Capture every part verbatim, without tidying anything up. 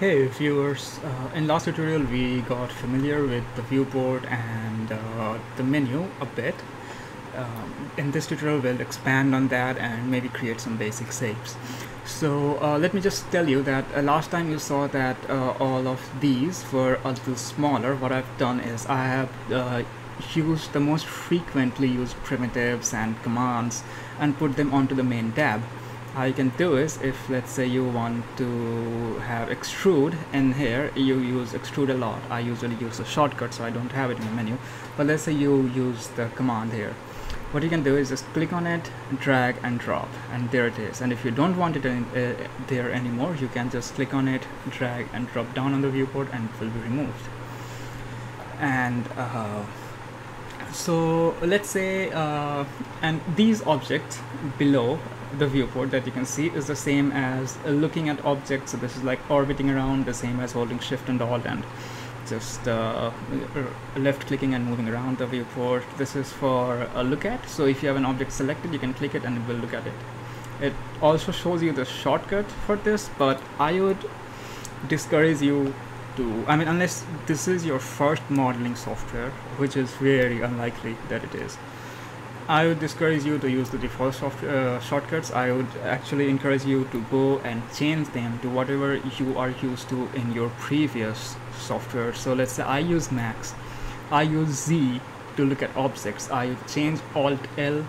Hey viewers, uh, in last tutorial we got familiar with the viewport and uh, the menu a bit. Um, in this tutorial we'll expand on that and maybe create some basic shapes. So uh, let me just tell you that uh, last time you saw that uh, all of these were a little smaller. What I've done is I have uh, used the most frequently used primitives and commands and put them onto the main tab. How you can do is, if let's say you want to have extrude in here, you use extrude a lot. I usually use a shortcut, so I don't have it in the menu, but let's say you use the command here. What you can do is just click on it, drag and drop, and there it is. And if you don't want it in, uh, there anymore, you can just click on it, drag and drop down on the viewport, and it will be removed. And uh, so let's say uh, and these objects below the viewport that you can see is the same as looking at objects. So this is like orbiting around, the same as holding shift and alt and just uh, left clicking and moving around the viewport. This is for a look at, so if you have an object selected you can click it and it will look at it. It also shows you the shortcut for this, but I would discourage you to, I mean, unless this is your first modeling software, which is very unlikely that it is, I would discourage you to use the default soft, uh, shortcuts. I would actually encourage you to go and change them to whatever you are used to in your previous software. So let's say I use Max, I use Z to look at objects. I change Alt L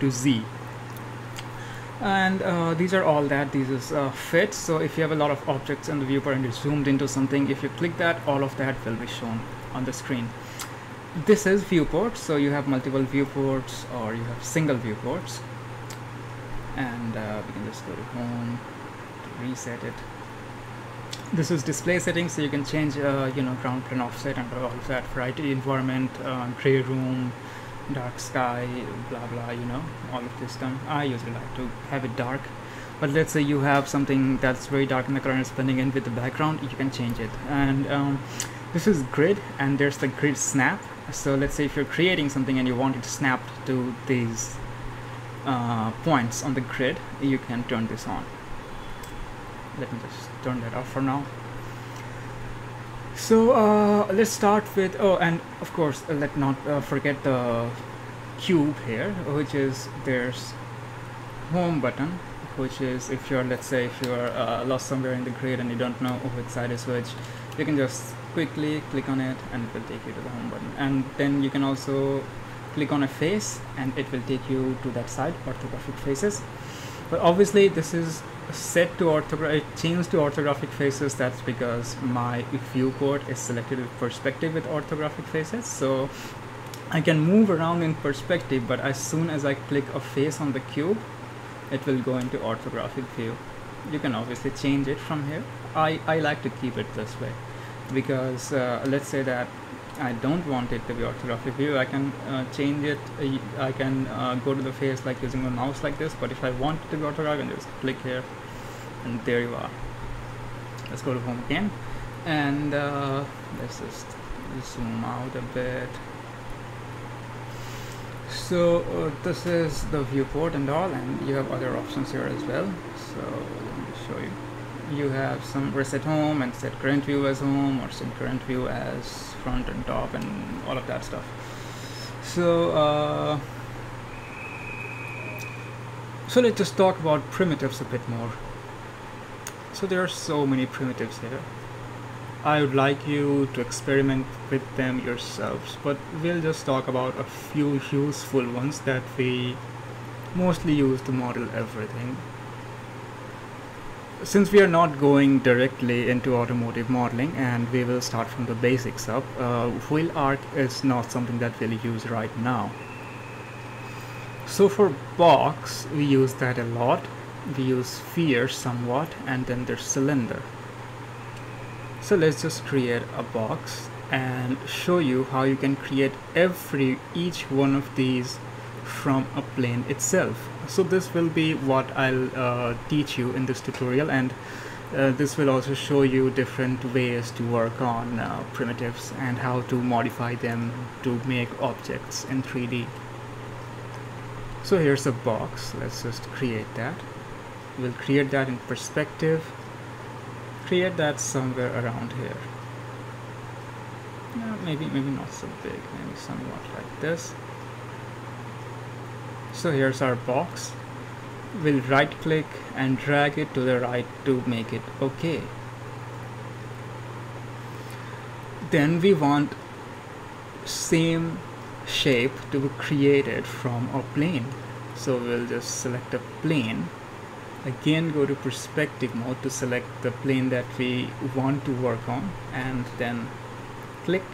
to Z. And uh, these are all that. These is uh, fit. So if you have a lot of objects in the viewport and you zoomed into something, if you click that, all of that will be shown on the screen. This is viewport, so you have multiple viewports or you have single viewports, and uh, we can just go to home to reset it. This is display settings, so you can change uh, you know, ground plane offset and all of that, right? Environment, uh, gray room, dark sky, blah blah, you know, all of this stuff. I usually like to have it dark, but let's say you have something that's very dark and the current is blending in with the background, you can change it. And um, this is grid, and there's the grid snap. So let's say if you're creating something and you want it snapped to these uh, points on the grid, you can turn this on. Let me just turn that off for now. So uh, let's start with, oh, and of course uh, let's not uh, forget the cube here, which is, there's home button, which is if you're, let's say if you're uh, lost somewhere in the grid and you don't know which side is which, you can just quickly click on it and it will take you to the home button. And then you can also click on a face and it will take you to that side, orthographic faces. But obviously this is set to orthographic, it changed to orthographic faces. That's because my viewport is selected with perspective with orthographic faces, so I can move around in perspective, but as soon as I click a face on the cube, it will go into orthographic view. You can obviously change it from here. I, I like to keep it this way because uh, let's say that I don't want it to be orthographic view. I can uh, change it. I can uh, go to the face like using the mouse like this, but if I want it to be orthographic, I can just click here and there you are. Let's go to home again and uh, let's just zoom out a bit. So uh, this is the viewport and all, and you have other options here as well. So let me show you. You have some reset home and set current view as home, or set current view as front and top, and all of that stuff. So uh, so let's just talk about primitives a bit more. So there are so many primitives here. I would like you to experiment with them yourselves, but we'll just talk about a few useful ones that we mostly use to model everything. Since we are not going directly into automotive modeling and we will start from the basics up, uh, wheel arc is not something that we'll use right now. So for box, we use that a lot. We use sphere somewhat, and then there's cylinder. So let's just create a box and show you how you can create every each one of these from a plane itself. So this will be what I'll uh, teach you in this tutorial, and uh, this will also show you different ways to work on uh, primitives and how to modify them to make objects in three D. So here's a box. Let's just create that. We'll create that in perspective. create that somewhere around here. No, maybe maybe not so big, maybe somewhat like this. So here's our box. We'll right click and drag it to the right to make it okay. Then we want same shape to be created from a plane. So we'll just select a plane. Again, go to perspective mode to select the plane that we want to work on, and then click,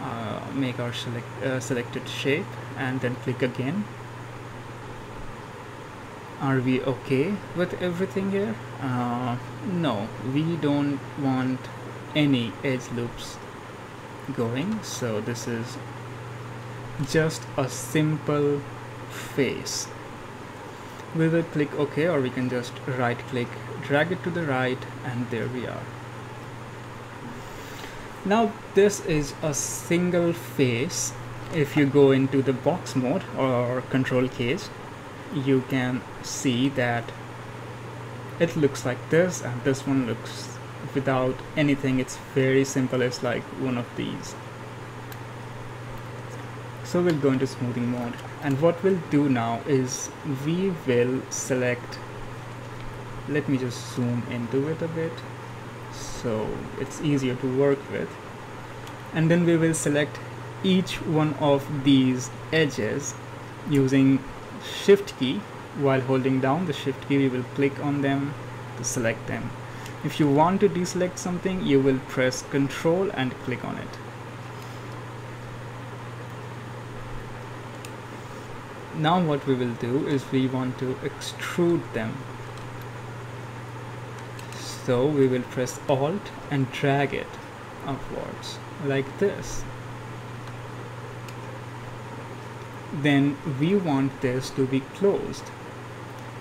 uh, make our select, uh, selected shape, and then click again. Are we okay with everything here? Uh, no, we don't want any edge loops going, so this is just a simple face. We will click OK, or we can just right click, drag it to the right, and there we are. Now this is a single face. If you go into the box mode or control case, you can see that it looks like this, and this one looks without anything. It's very simple, it's like one of these. So we'll go into smoothing mode, and what we'll do now is we will select, let me just zoom into it a bit so it's easier to work with, and then we will select each one of these edges using shift key. While holding down the shift key, we will click on them to select them. If you want to deselect something, you will press control and click on it. Now what we will do is we want to extrude them. So we will press Alt and drag it upwards like this. Then we want this to be closed.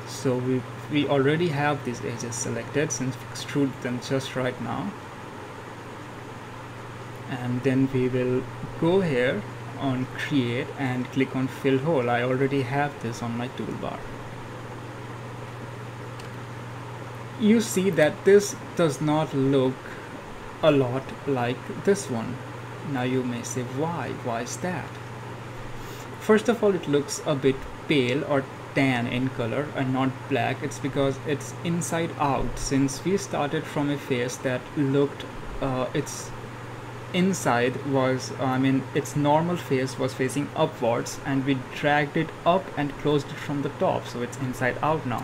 So we we already have these edges selected since we extrude them just right now. And then we will go here on create and click on fill hole. I already have this on my toolbar. You see that this does not look a lot like this one. Now you may say, why? Why is that? First of all, it looks a bit pale or tan in color and not black. It's because it's inside out, since we started from a face that looked uh, its inside was I mean its normal face was facing upwards, and we dragged it up and closed it from the top, so it's inside out now.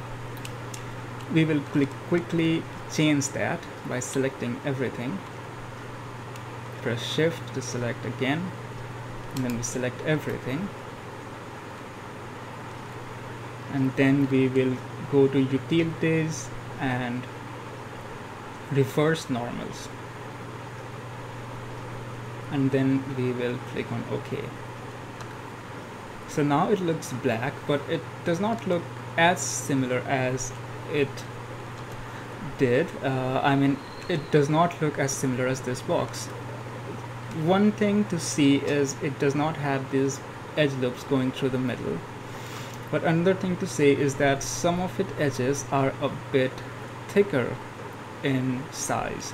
We will click quickly change that by selecting everything. Press shift to select again, and then we select everything. And then we will go to utilities and reverse normals, and then we will click on OK. So now it looks black, but it does not look as similar as it did. Uh, I mean, it does not look as similar as this box. One thing to see is it does not have these edge loops going through the middle. But another thing to say is that some of its edges are a bit thicker in size.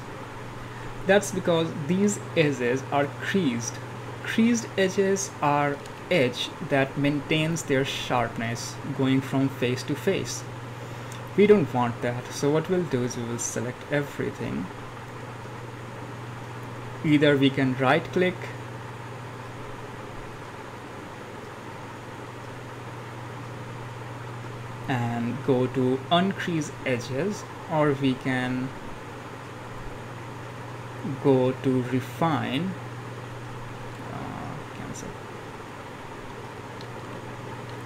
That's because these edges are creased. Creased edges are edge that maintains their sharpness going from face to face. We don't want that. So what we'll do is we will select everything. Either we can right click, and go to uncrease edges, or we can go to refine, uh, cancel.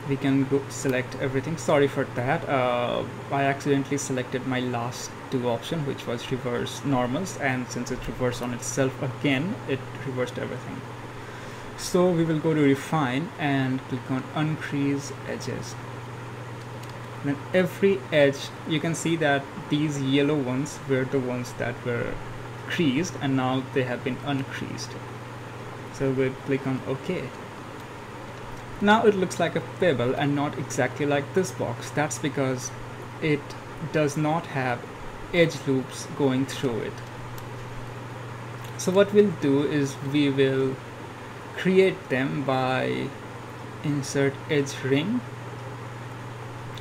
We can go select everything. Sorry for that, uh, I accidentally selected my last two option, which was reverse normals, and since it reversed on itself again, it reversed everything. So we will go to refine and click on uncrease edges. Then every edge, you can see that these yellow ones were the ones that were creased, and now they have been uncreased. So we'll click on OK. Now it looks like a pebble and not exactly like this box. That's because it does not have edge loops going through it. So what we'll do is we will create them by insert edge ring,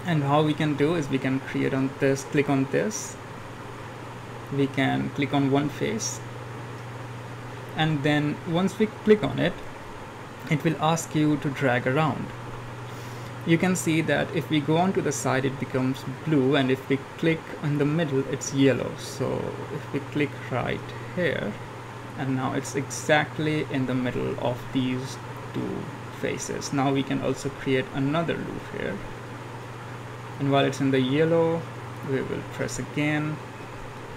and how we can do is we can create on this, click on this, we can click on one face, and then once we click on it, it will ask you to drag around. You can see that if we go on to the side it becomes blue, and if we click in the middle it's yellow. So if we click right here, and now it's exactly in the middle of these two faces. Now we can also create another loop here, and while it's in the yellow we will press again,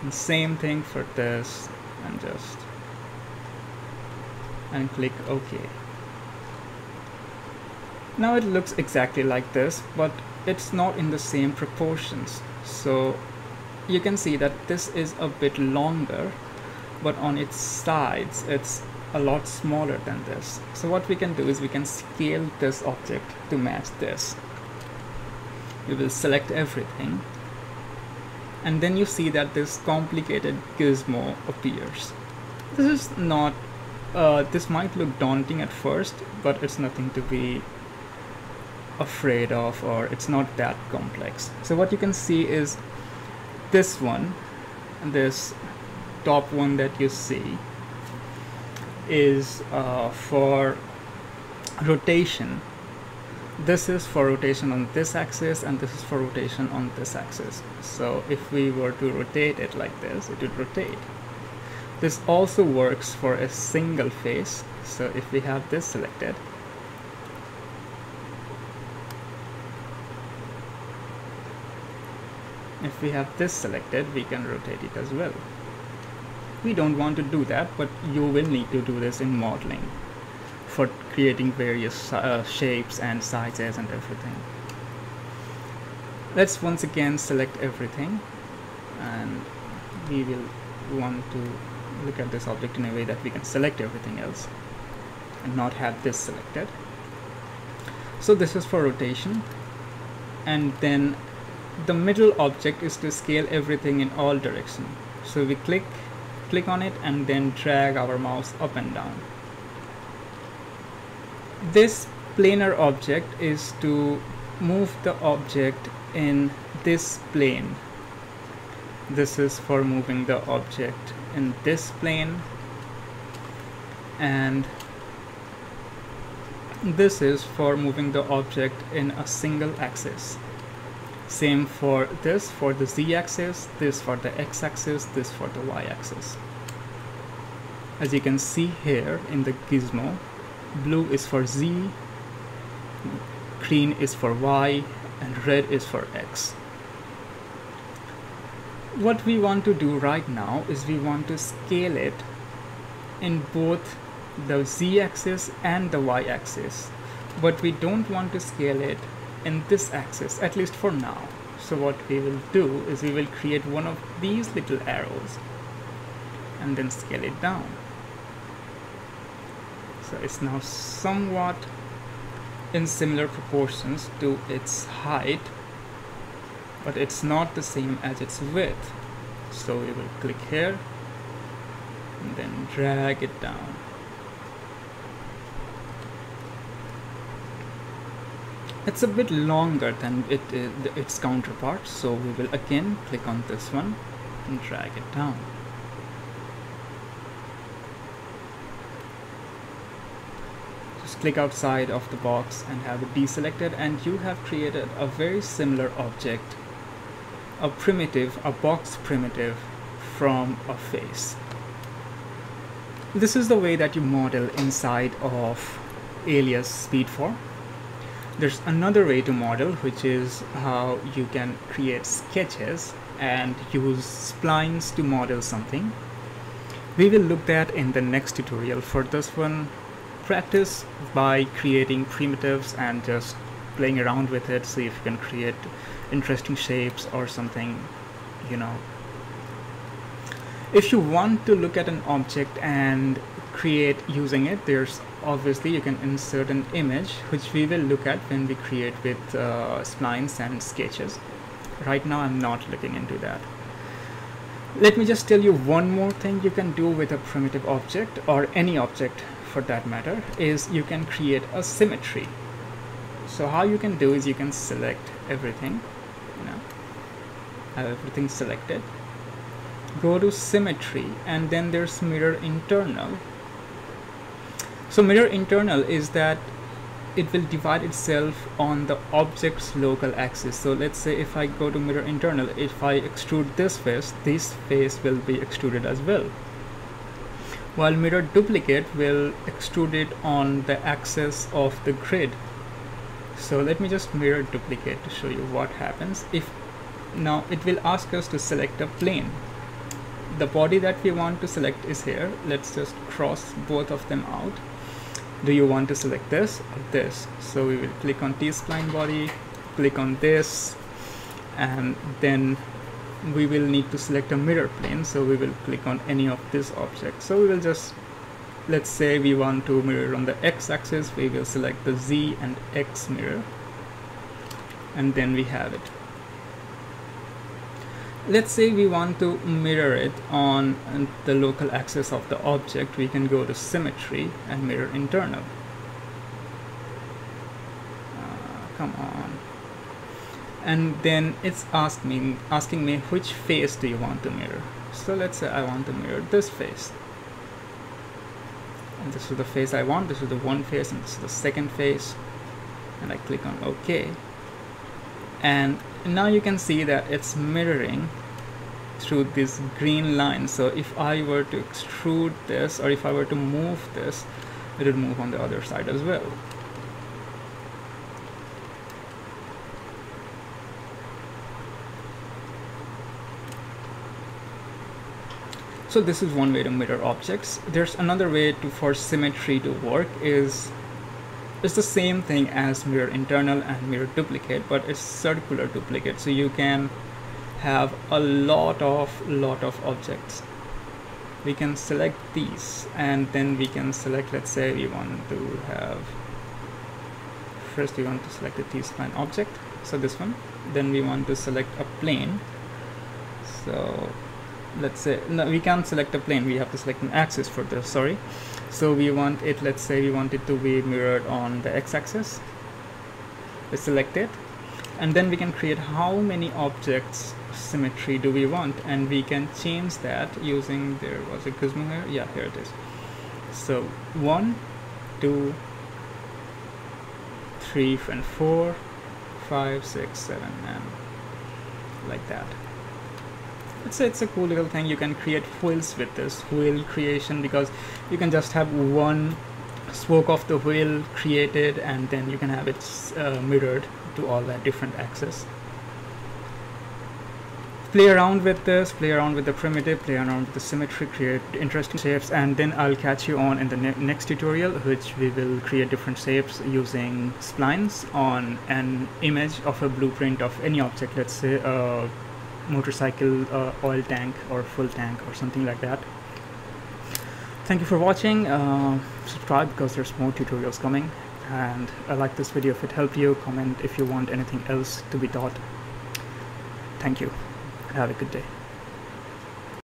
and same thing for this, and just and click OK. Now it looks exactly like this, but it's not in the same proportions. So you can see that this is a bit longer, but on its sides it's a lot smaller than this. So what we can do is we can scale this object to match this. You will select everything, and then you see that this complicated gizmo appears. This is not uh, this might look daunting at first, but it's nothing to be afraid of, or it's not that complex. So what you can see is this one, this top one that you see is uh, for rotation. This is for rotation on this axis, and this is for rotation on this axis. So if we were to rotate it like this, it would rotate. This also works for a single face. So if we have this selected, if we have this selected, we can rotate it as well. We don't want to do that, but you will need to do this in modeling for creating various uh, shapes and sizes and everything. Let's once again select everything, and we will want to look at this object in a way that we can select everything else and not have this selected. So this is for rotation, and then the middle object is to scale everything in all directions. So we click click on it and then drag our mouse up and down. This planar object is to move the object in this plane. This is for moving the object in this plane, and this is for moving the object in a single axis. Same for this, for the z-axis, this for the x-axis, this for the y-axis. As you can see here in the gizmo, blue is for z, green is for y, and red is for x. What we want to do right now is we want to scale it in both the z-axis and the y-axis, but we don't want to scale it in this axis, at least for now. So what we will do is we will create one of these little arrows and then scale it down. So it's now somewhat in similar proportions to its height, but it's not the same as its width. So we will click here and then drag it down. It's a bit longer than it, it, its counterpart, so we will again click on this one and drag it down. Just click outside of the box and have it deselected, and you have created a very similar object, a primitive, a box primitive from a face. This is the way that you model inside of Alias Speedform. There's another way to model, which is how you can create sketches and use splines to model something. We will look at that in the next tutorial. For this one, practice by creating primitives and just playing around with it, see if you can create interesting shapes or something, you know. If you want to look at an object and create using it, there's obviously you can insert an image, which we will look at when we create with uh, splines and sketches. Right now I'm not looking into that. Let me just tell you one more thing you can do with a primitive object, or any object for that matter, is you can create a symmetry. So how you can do is you can select everything, you know, have everything selected, go to symmetry, and then there's mirror internal. So mirror internal is that it will divide itself on the object's local axis. So let's say if I go to mirror internal, if I extrude this face, this face will be extruded as well, while mirror duplicate will extrude it on the axis of the grid. So let me just mirror duplicate to show you what happens. If now it will ask us to select a plane. The body that we want to select is here. Let's just cross both of them out. Do you want to select this or this? So we will click on T-spline body, click on this, and then we will need to select a mirror plane. So we will click on any of this object. So we will just, let's say we want to mirror on the x-axis, we will select the z and x mirror, and then we have it. Let's say we want to mirror it on the local axis of the object. We can go to symmetry and mirror internal. Uh, come on. And then it's asked me, asking me which face do you want to mirror. So let's say I want to mirror this face. And this is the face I want, this is the one face, and this is the second face. And I click on OK. And now you can see that it's mirroring through this green line. So if I were to extrude this, or if I were to move this, it would move on the other side as well. So this is one way to mirror objects. There's another way to, for symmetry to work is it's the same thing as mirror internal and mirror duplicate, but it's circular duplicate. So you can have a lot of lot of objects. We can select these, and then we can select, let's say we want to have, first we want to select the T-spline object, so this one, then we want to select a plane. So let's say, no, we can't select a plane, we have to select an axis for this, sorry. So we want it, let's say we want it to be mirrored on the x-axis. We select it, and then we can create how many objects symmetry do we want, and we can change that using, there was a gizmo here, yeah, here it is. So one, two, three, and four, five, six, seven, and like that. It's a, it's a cool little thing. You can create wheels with this wheel creation, because you can just have one spoke of the wheel created, and then you can have it uh, mirrored to all the different axes. Play around with this, play around with the primitive, play around with the symmetry, create interesting shapes, and then I'll catch you on in the ne next tutorial, which we will create different shapes using splines on an image of a blueprint of any object, let's say uh, motorcycle, uh, oil tank, or full tank, or something like that. Thank you for watching. Uh, subscribe, because there's more tutorials coming, and I like this video if it helped you. Comment if you want anything else to be taught. Thank you, and have a good day.